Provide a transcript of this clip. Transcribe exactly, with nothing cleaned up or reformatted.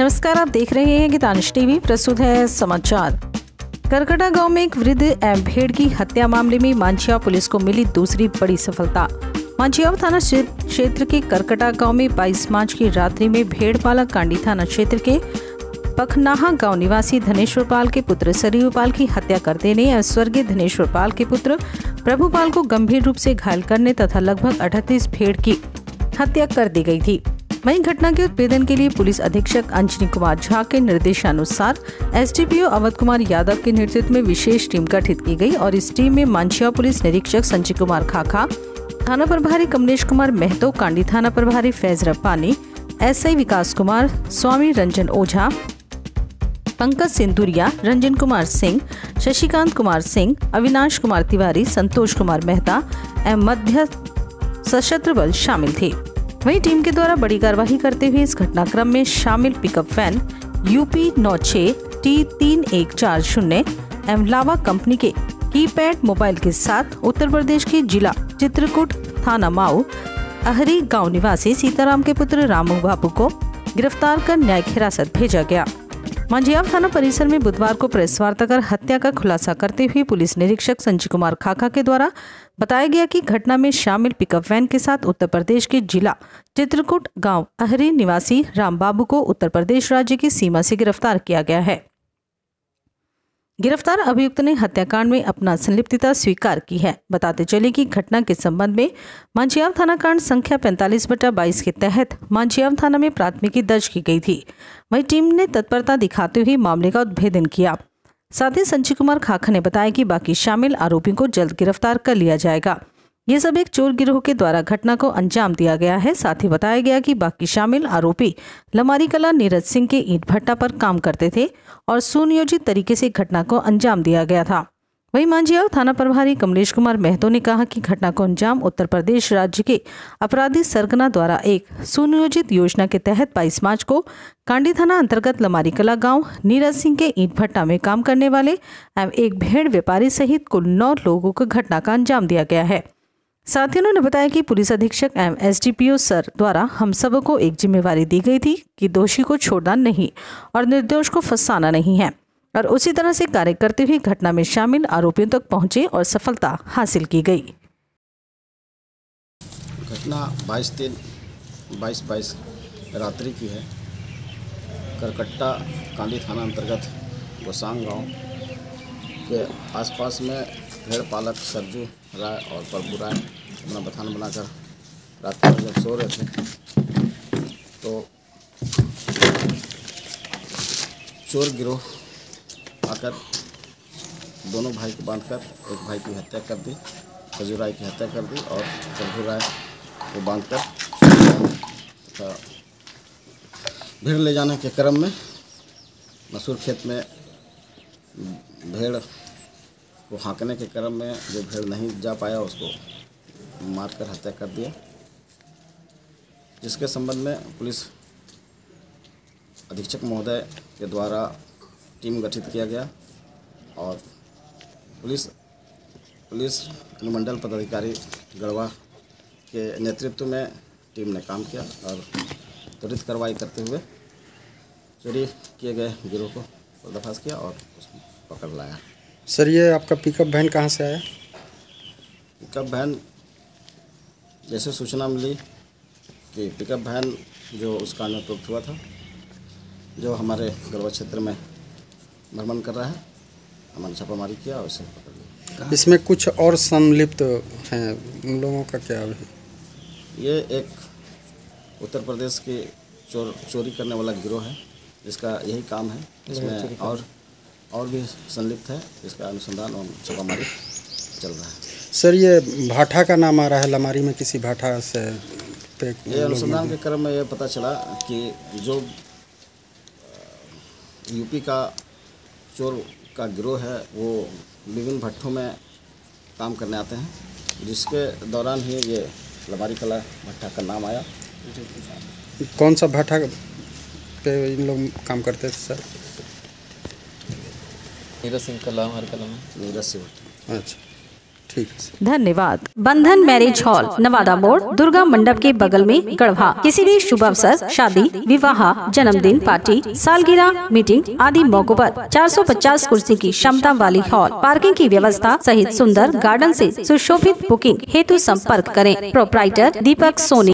नमस्कार, आप देख रहे हैं गीतांश टीवी। प्रस्तुत है समाचार। करकटा गांव में एक वृद्ध एवं भेड़ की हत्या मामले में मांझियाव पुलिस को मिली दूसरी बड़ी सफलता। मांझियाव थाना क्षेत्र के करकटा गांव में बाईस मार्च की रात्रि में भेड़पाला कांडी थाना क्षेत्र के पखनाहा गांव निवासी धनेश्वर पाल के पुत्र सरयू पाल की हत्या कर देने एवं स्वर्गीय धनेश्वर पाल के पुत्र प्रभुपाल को गंभीर रूप से घायल करने तथा लगभग अड़तीस भेड़ की हत्या कर दी गई थी। वहीं घटना के उत्पीड़न के लिए पुलिस अधीक्षक अंजनी कुमार झा के निर्देशानुसार एसडीपीओ अवध कुमार यादव के नेतृत्व में विशेष टीम गठित की गई और इस टीम में मांझियाव पुलिस निरीक्षक संजीव कुमार खाखा, थाना प्रभारी कमलेश कुमार महतो, कांडी थाना प्रभारी फैजरब पानी, एसआई विकास कुमार स्वामी, रंजन ओझा, पंकज सिंधुरिया, रंजन कुमार सिंह, शशिकांत कुमार सिंह, अविनाश कुमार तिवारी, संतोष कुमार महता एवं मध्य सशस्त्र बल शामिल थे। वहीं टीम के द्वारा बड़ी कार्यवाही करते हुए इस घटनाक्रम में शामिल पिकअप वैन यूपी नौ छः टी तीन एक चार शून्य एवं लावा कंपनी के कीपैड मोबाइल के साथ उत्तर प्रदेश के जिला चित्रकूट थाना माऊ अहरी गांव निवासी सीताराम के पुत्र रामबाबू को गिरफ्तार कर न्यायिक हिरासत भेजा गया। मांझियाव थाना परिसर में बुधवार को प्रेस वार्ता कर हत्या का खुलासा करते हुए पुलिस निरीक्षक संजीव कुमार खाखा के द्वारा बताया गया कि घटना में शामिल पिकअप वैन के साथ उत्तर प्रदेश के जिला चित्रकूट गांव अहरी निवासी रामबाबू को उत्तर प्रदेश राज्य की सीमा से गिरफ्तार किया गया है। गिरफ्तार अभियुक्त ने हत्याकांड में अपना संलिप्तता स्वीकार की है। बताते चले कि घटना के संबंध में मांझियाव थाना कांड संख्या पैंतालीस बटा बाईस के तहत मांझियाव थाना में प्राथमिकी दर्ज की गई थी। वहीं टीम ने तत्परता दिखाते हुए मामले का उद्भेदन किया। साथ ही संजीव कुमार खाखा ने बताया कि बाकी शामिल आरोपियों को जल्द गिरफ्तार कर लिया जाएगा। ये सब एक चोर गिरोह के द्वारा घटना को अंजाम दिया गया है। साथ ही बताया गया कि बाकी शामिल आरोपी लमारी कला नीरज सिंह के ईंट भट्टा पर काम करते थे और सुनियोजित तरीके से घटना को अंजाम दिया गया था। वहीं मांझियाव थाना प्रभारी कमलेश कुमार महतो ने कहा कि घटना को अंजाम उत्तर प्रदेश राज्य के अपराधी सरगना द्वारा एक सुनियोजित योजना के तहत बाईस मार्च को कांडी थाना अंतर्गत लमारी कला गाँव नीरज सिंह के ईंट भट्टा में काम करने वाले एवं एक भेड़ व्यापारी सहित कुल नौ लोगों को घटना का अंजाम दिया गया है। साथ ही उन्होंने बताया कि पुलिस अधीक्षक एवं एसडीपीओ सर द्वारा हम सब को एक जिम्मेवारी दी गई थी कि दोषी को छोड़ना नहीं और निर्दोष को फंसाना नहीं है और उसी तरह से कार्य करते हुए घटना में शामिल आरोपियों तक पहुंचे और सफलता हासिल की गई। घटना बाईस तीन बाईस बाईस रात्रि की है। करकट्टा कांडी थाना अंतर्गत गोसांग गाँव के आसपास में भेड़ पालक सरजू राय और प्रभु राय अपना बथान बनाकर रात को जब सो रहे थे तो चोर गिरोह आकर दोनों भाई को बांधकर एक भाई की हत्या कर दी, सरजू राय की हत्या कर दी और प्रभु राय को बांधकर तथा भीड़ ले जाने के क्रम में मसूर खेत में भेड़ को हाँकने के क्रम में जो भेड़ नहीं जा पाया उसको मारकर हत्या कर दिया, जिसके संबंध में पुलिस अधीक्षक महोदय के द्वारा टीम गठित किया गया और पुलिस पुलिस अनुमंडल पदाधिकारी गढ़वा के नेतृत्व में टीम ने काम किया और त्वरित कार्रवाई करते हुए चोरी किए गए गिरोह को पर्दाफाश किया और उसको पकड़ लाया। सर, ये आपका पिकअप वैन कहाँ से आया? पिकअप वैन जैसे सूचना मिली कि पिकअप वैन जो उसका नेतृत्व हुआ था जो हमारे गढ़वा क्षेत्र में भ्रमण कर रहा है, हमने छापामारी किया और उसे पकड़ लिया। इसमें कुछ और संलिप्त हैं, उन लोगों का क्या है? ये एक उत्तर प्रदेश के चोर चोरी करने वाला गिरोह है, इसका यही काम है। इसमें और और भी संलिप्त है, इसका अनुसंधान और छापामारी चल रहा है। सर, ये भाटा का नाम आ रहा है, लमारी में किसी भाटा से पे ये अनुसंधान के क्रम में ये पता चला कि जो यूपी का चोर का गिरोह है वो विभिन्न भट्टों में काम करने आते हैं, जिसके दौरान ही ये लमारी कला भट्टा का नाम आया। कौन सा भाटा पे इन लोग काम करते थे सर? नीरज सिंह कलाम हर कलाम नीरज सिंह। अच्छा। धन्यवाद। बंधन मैरिज हॉल, नवादा मोड़, दुर्गा मंडप के बगल में, गढ़वा। किसी भी शुभ अवसर, शादी, विवाह, जन्मदिन पार्टी, सालगिरह, मीटिंग आदि मौकों पर चार सौ पचास कुर्सी की क्षमता वाली हॉल, पार्किंग की व्यवस्था सहित सुंदर गार्डन से सुशोभित बुकिंग हेतु संपर्क करें। प्रोपराइटर दीपक सोनी।